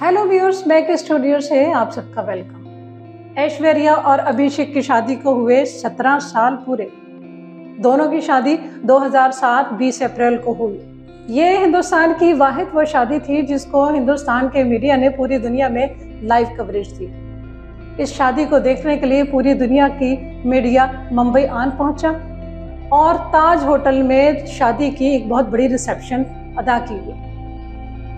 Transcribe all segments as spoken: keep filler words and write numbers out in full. Hello viewers, back studio से आप सबका वेलकम। ऐश्वर्या और अभिषेक की शादी को हुए सत्रह साल पूरे। दोनों की शादी दो हज़ार सात बीस अप्रैल को हुई। ये हिंदुस्तान की वाहिद वो शादी थी जिसको हिंदुस्तान के मीडिया ने पूरी दुनिया में लाइव कवरेज दी। इस शादी को देखने के लिए पूरी दुनिया की मीडिया मुंबई आन पहुंचा और ताज होटल में शादी की एक बहुत बड़ी रिसेप्शन अदा की गई।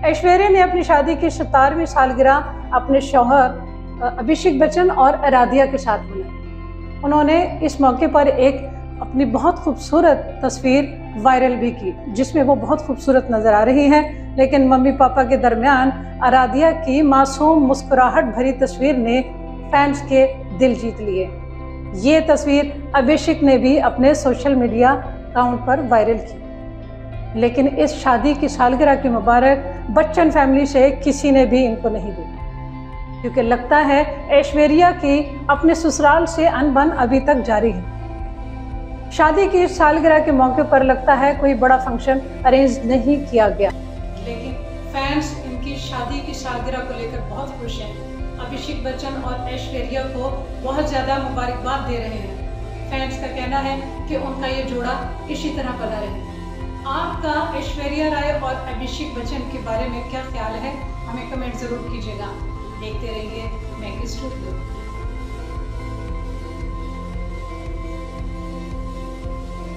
ऐश्वर्या ने अपनी शादी की सत्तरवीं सालगिरह अपने शौहर अभिषेक बच्चन और आराध्या के साथ मनाई। उन्होंने इस मौके पर एक अपनी बहुत खूबसूरत तस्वीर वायरल भी की जिसमें वो बहुत खूबसूरत नजर आ रही हैं, लेकिन मम्मी पापा के दरमियान आराध्या की मासूम मुस्कुराहट भरी तस्वीर ने फैंस के दिल जीत लिए। ये तस्वीर अभिषेक ने भी अपने सोशल मीडिया अकाउंट पर वायरल की, लेकिन इस शादी की सालगिरह की मुबारक बच्चन फैमिली से किसी ने भी इनको नहीं दी, क्योंकि लगता है ऐश्वर्या की अपने ससुराल से अनबन अभी तक जारी है। शादी की इस सालगिरह के मौके पर लगता है कोई बड़ा फंक्शन अरेंज नहीं किया गया, लेकिन फैंस इनकी शादी की सालगिरह को लेकर बहुत खुश हैं। अभिषेक बच्चन और ऐश्वर्या को बहुत ज्यादा मुबारकबाद दे रहे हैं। फैंस का कहना है कि उनका ये जोड़ा इसी तरह बना रहे। आपका ऐश्वर्या राय और अभिषेक बच्चन के बारे में क्या ख्याल है, हमें कमेंट जरूर कीजिएगा। देखते रहिए मैक स्टूडियो।